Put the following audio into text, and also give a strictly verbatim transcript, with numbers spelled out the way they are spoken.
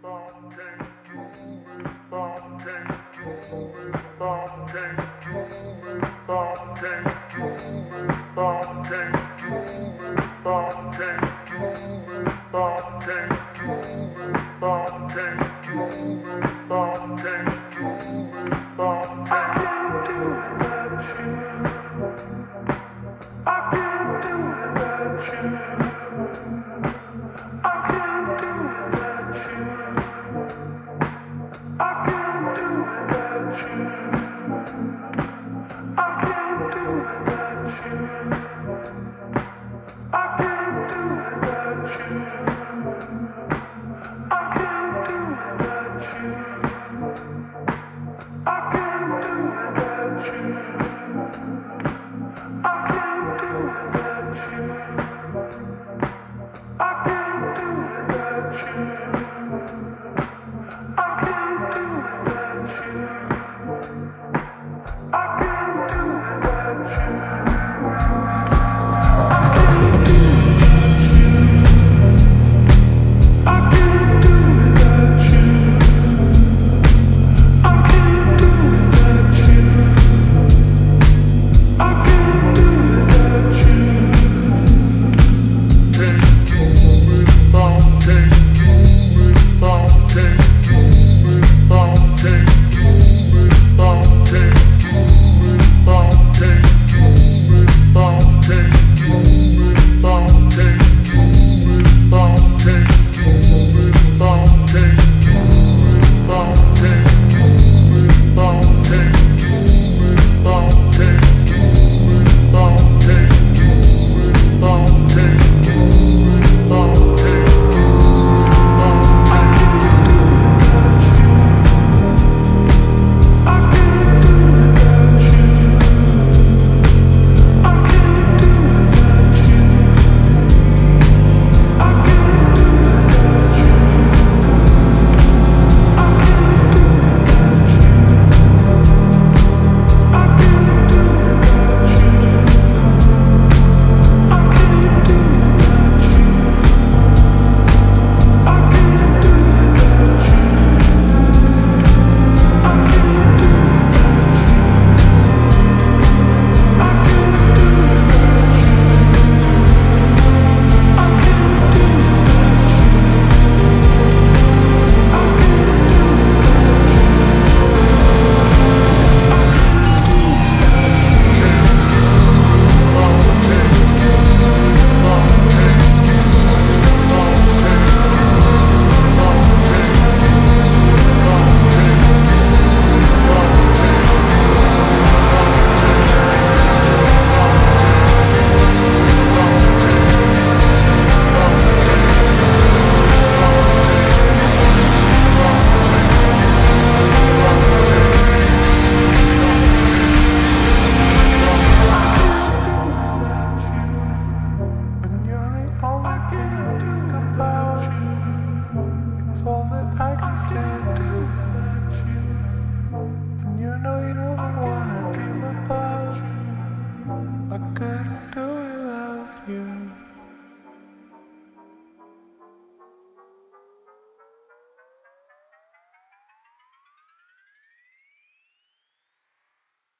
I could